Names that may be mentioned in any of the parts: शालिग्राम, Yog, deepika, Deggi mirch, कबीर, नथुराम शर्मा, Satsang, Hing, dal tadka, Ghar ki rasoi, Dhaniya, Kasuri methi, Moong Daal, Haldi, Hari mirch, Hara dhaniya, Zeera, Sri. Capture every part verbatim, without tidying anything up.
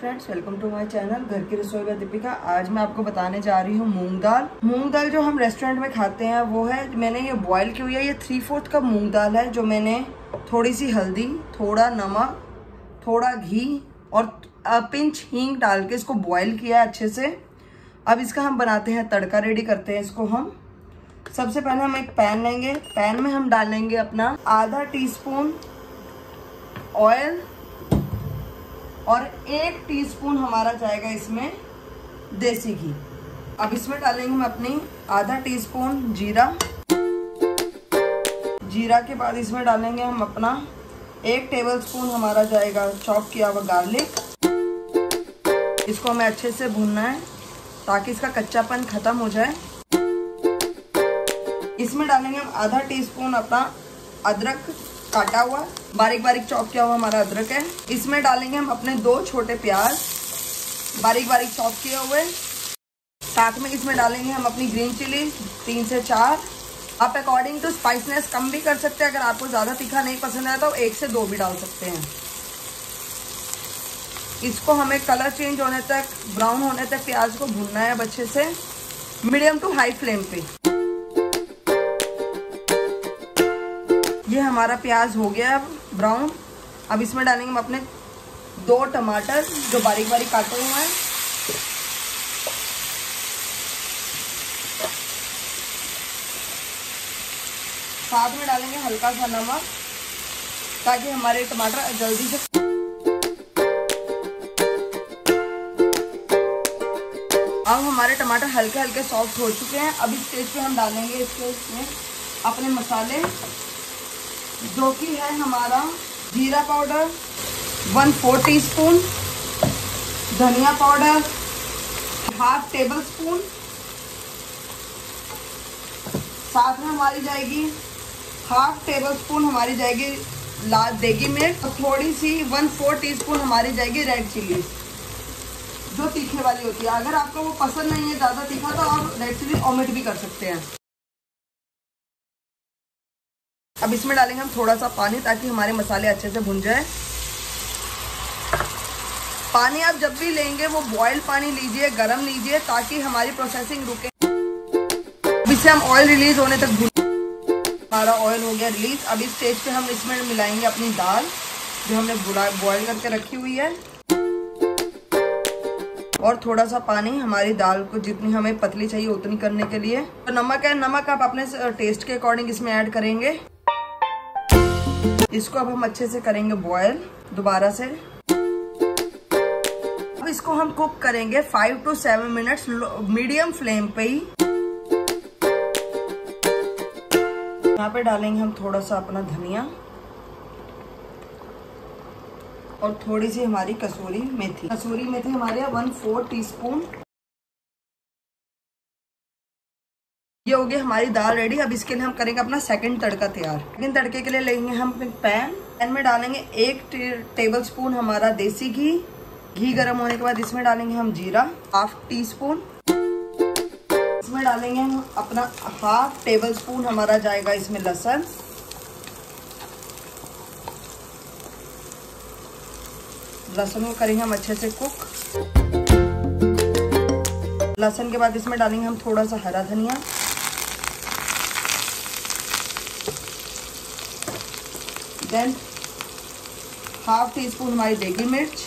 Friends, welcome to my channel घर की रसोई बाय दीपिका। आज मैं आपको बताने जा रही हूँ मूंग दाल। मूंग दाल जो हम रेस्टोरेंट में खाते हैं वो है, मैंने ये बॉईल की हुई है। ये थ्री फोर्थ कप मूंग दाल है जो मैंने थोड़ी सी हल्दी, थोड़ा नमक, थोड़ा घी और पिंच हींग डाल के इसको बॉयल किया है अच्छे से। अब इसका हम बनाते हैं तड़का, रेडी करते हैं इसको हम। सबसे पहले हम एक पैन लेंगे, पैन में हम डालेंगे अपना आधा टीस्पून ऑयल और एक टीस्पून हमारा जाएगा इसमें देसी घी। अब इसमें डालेंगे हम अपनी आधा टीस्पून जीरा। जीरा के बाद इसमें डालेंगे हम अपना एक टेबलस्पून हमारा जाएगा चॉप किया हुआ गार्लिक। इसको हमें अच्छे से भूनना है ताकि इसका कच्चापन खत्म हो जाए। इसमें डालेंगे हम आधा टीस्पून अपना अदरक काटा हुआ, बारीक बारीक चॉप किया हुआ हमारा अदरक है। इसमें डालेंगे हम अपने दो छोटे प्याज बारीक बारीक चॉप किए हुए। साथ में इसमें डालेंगे हम अपनी ग्रीन चिली तीन से चार। आप अकॉर्डिंग टू स्पाइसनेस कम भी कर सकते हैं, अगर आपको ज़्यादा तीखा नहीं पसंद आया तो एक से दो भी डाल सकते हैं। इसको हमें कलर चेंज होने तक, ब्राउन होने तक प्याज को भूनना है अब अच्छे से मीडियम टू हाई फ्लेम पे। ये हमारा प्याज हो गया अब ब्राउन। अब इसमें डालेंगे हम अपने दो टमाटर जो बारीक बारीक काटे हुए हैं। साथ में डालेंगे हल्का सा नमक ताकि हमारे टमाटर जल्दी से। अब हमारे टमाटर हल्के हल्के सॉफ्ट हो चुके हैं। अब इस स्टेज पे हम डालेंगे इसके इसमें अपने मसाले, जो कि है हमारा जीरा powder one four teaspoon, धनिया पाउडर हाफ टेबल स्पून, साथ में हमारी जाएगी हाफ टेबल स्पून हमारी जाएगी लाल देगी मिर्च और थोड़ी सी वन फोर टी स्पून हमारी जाएगी रेड चिली जो तीखे वाली होती है। अगर आपको वो पसंद नहीं है ज़्यादा तीखा तो आप रेड चिली ऑमिट भी कर सकते हैं। अब इसमें डालेंगे हम थोड़ा सा पानी ताकि हमारे मसाले अच्छे से भुन जाए। पानी आप जब भी लेंगे वो बॉइल्ड पानी लीजिए, गरम लीजिए ताकि हमारी प्रोसेसिंग रुके। अब इससे हम ऑयल रिलीज होने तक भून। हमारा ऑयल हो गया रिलीज। अब इस स्टेज पे हम इसमें मिलाएंगे अपनी दाल जो हमने बॉइल करके रखी हुई है और थोड़ा सा पानी हमारी दाल को जितनी हमें पतली चाहिए उतनी करने के लिए। तो नमक है, नमक आप अपने टेस्ट के अकॉर्डिंग इसमें ऐड करेंगे। इसको अब हम अच्छे से करेंगे बॉयल दोबारा से। अब इसको हम कुक करेंगे five to seven minutes medium flame पे ही। यहाँ पे डालेंगे हम थोड़ा सा अपना धनिया और थोड़ी सी हमारी कसूरी मेथी। कसूरी मेथी हमारे यहाँ वन फोर टी स्पून। ये हो गई हमारी दाल रेडी। अब इसके लिए हम करेंगे अपना सेकंड तड़का तैयार। सेकंड तड़के के लिए लेंगे हम पैन। पैन में डालेंगे एक टे, टेबल स्पून हमारा देसी घी। घी गर्म होने के बाद इसमें डालेंगे हम जीरा हाफ टी स्पून। इसमें डालेंगे हम अपना हाफ टेबल स्पून हमारा जाएगा इसमें लहसुन। लहसुन को करेंगे हम अच्छे से कुक। लहसुन के बाद इसमें डालेंगे हम थोड़ा सा हरा धनिया। देन हाफ टी स्पून हमारी देगी मिर्च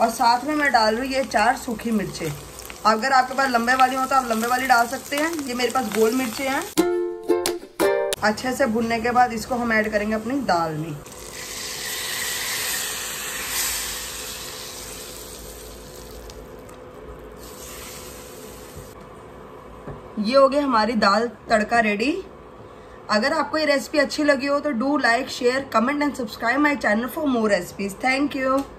और साथ में मैं डाल रही हूँ ये चार सूखी मिर्चें। अगर आपके पास लंबे वाली हो तो आप लंबे वाली डाल सकते हैं, ये मेरे पास गोल मिर्चें हैं। अच्छे से भुनने के बाद इसको हम ऐड करेंगे अपनी दाल में। ये हो गई हमारी दाल तड़का रेडी। अगर आपको ये रेसिपी अच्छी लगी हो तो do like, share, comment and subscribe my channel for more recipes. Thank you.